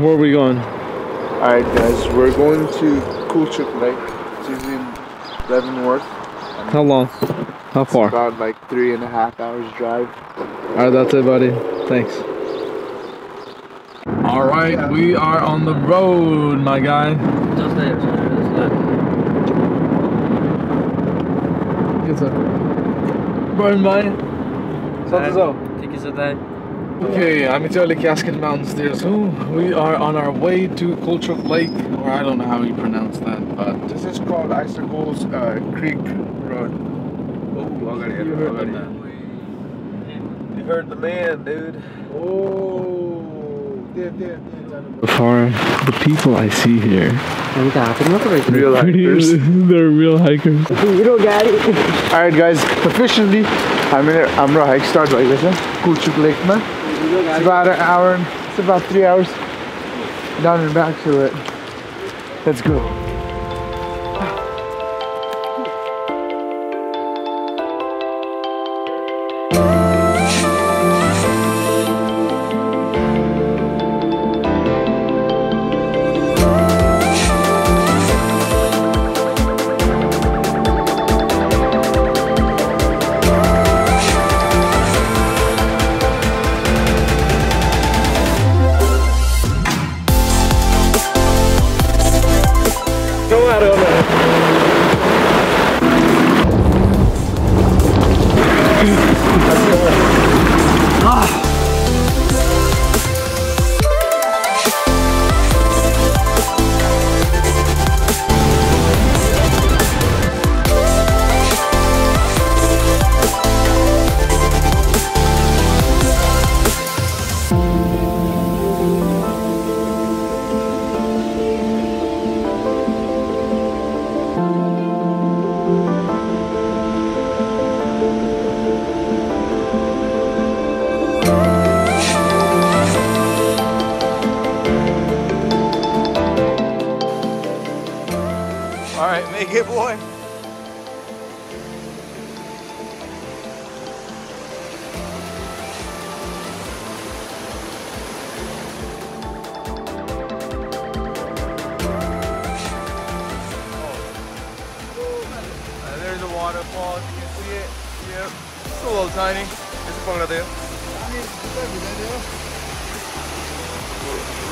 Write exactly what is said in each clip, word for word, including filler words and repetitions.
Where are we going? Alright guys, we're going to Colchuck Lake. It's usually in Leavenworth. How long? How far? It's about like three and a half hours drive. Alright, that's it buddy. Thanks. Alright, we are on the road, my guy. Just there, just there, just there. Good stuff. Burn, buddy. What's up? What's up? Okay, I'm in the Cascade Mountains there, so we are on our way to Colchuck Lake, or I don't know how you pronounce that, but this is called Icicle uh, Creek Road. Oh, I gotta hit it. You heard the man. You heard the man, dude. Oh, there, there, there. For the people I see here, real hikers. They're real hikers. You don't got it. All right, guys, officially, I'm in. I'm a hike start like this, Colchuck Lake, man. It's about an hour, it's about three hours down and back to it. Let's go. Good boy. Uh, there's a waterfall, if you can see it. Yeah, it's a little tiny. It's a photo there.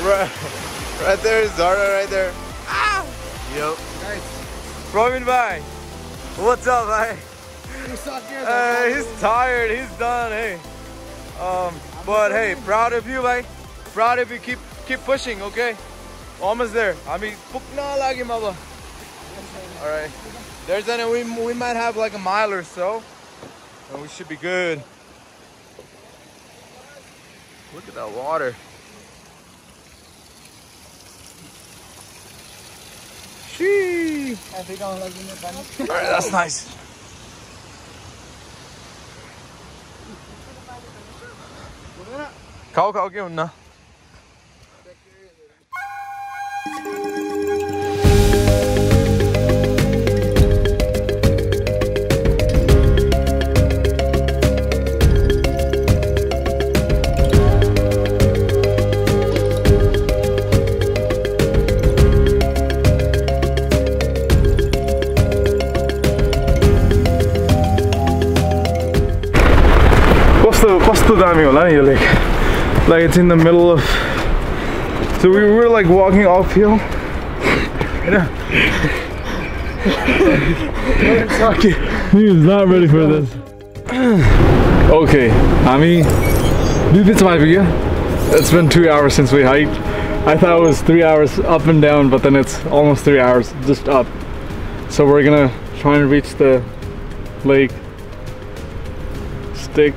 Right, right there, Zara, right there. Ah! Yep. Nice. Robin, bhai. What's up, bhai? Uh, he's tired, he's done, hey. Um, but hey, proud of you, bhai. Proud of you. Keep keep pushing, okay? Almost there. I mean, pukna lagi maba. All right. There's any we we might have like a mile or so, and we should be good. Look at that water. Sheesh. Alright, that's nice. Cow, cow, give him now. Like, like it's in the middle of, so we were like walking off hill. He was not ready for this. Okay, I mean, dude, it's my video. It's been two hours since we hiked. I thought it was three hours up and down, but then it's almost three hours just up. So we're gonna try and reach the lake. Stick.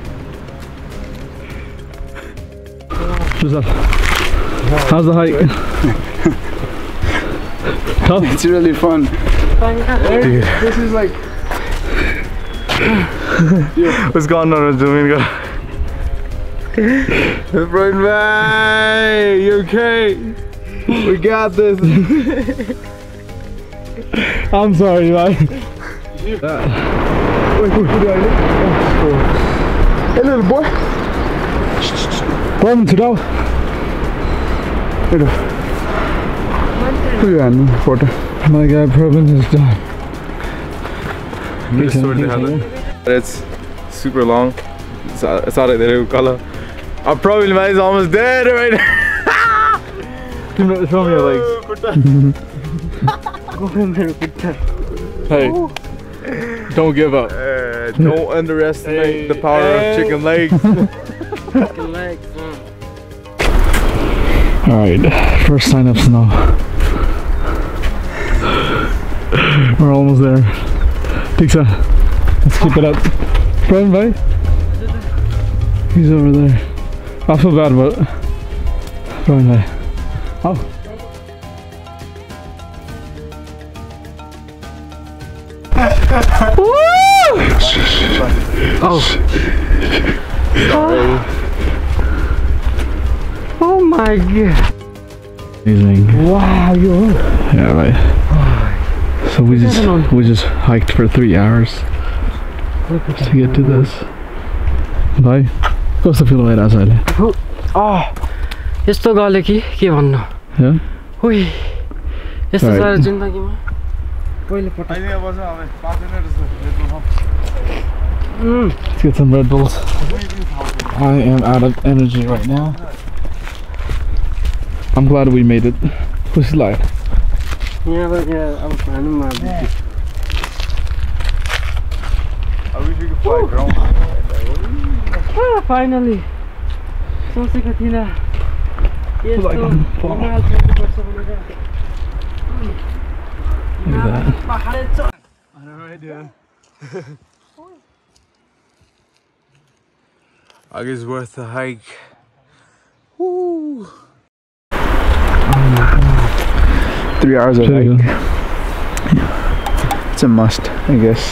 What's up? How's the hike? It's really fun. Dude. This is like... Yeah. What's going on, Domingo? Brian, man, you okay? We got this. I'm sorry, man. Hey, little boy. Welcome to now. ಇಡು ಒಂದು photo my guy problem is done miss sword hello it's super long it's are there you colour a problem is almost dead right to know show me like Hey, don't give up. Uh, don't underestimate hey. the power hey. of chicken legs. Chicken legs. All right, first sign of snow. We're almost there. Tixa, let's keep it up. Brian, bye. He's over there. I feel bad, but Brian, bye. Oh. Oh. oh! Oh my god! Amazing! Wow, you are. Yeah, right. Oh. So we What's just we just hiked for three hours to get to this. Bye. Go to feel right outside. Oh, this to gale ki ke bhannu. Yeah. Oi. This is our jindagi ma. Poile pota. Aile abaza abe. five minutes. Mm. Let's get some Red Bulls. I am out of energy right now. I'm glad we made it. Who's slide? Yeah, but yeah, I'm finding my yeah. I wish we could fly drone. Ah, finally. So sick of Tina. Yes, like that. I don't know what I I guess it's worth the hike. Woo! Oh my god. Three hours of hike. Yeah. It's a must, I guess.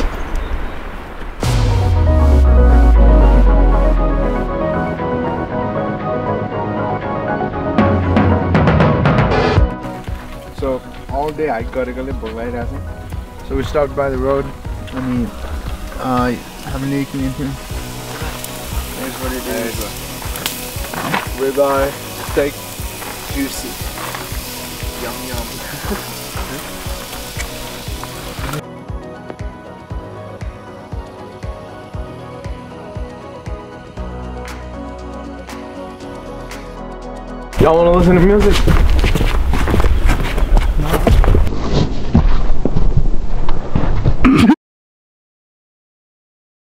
So, all day I got to go to Bolai. So, we stopped by the road. I mean, uh, how many can you hear? Here's what it is. Ribeye steak, juicy. Yum yum. Y'all wanna listen to music?